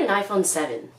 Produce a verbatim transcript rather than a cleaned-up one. need an iPhone seven.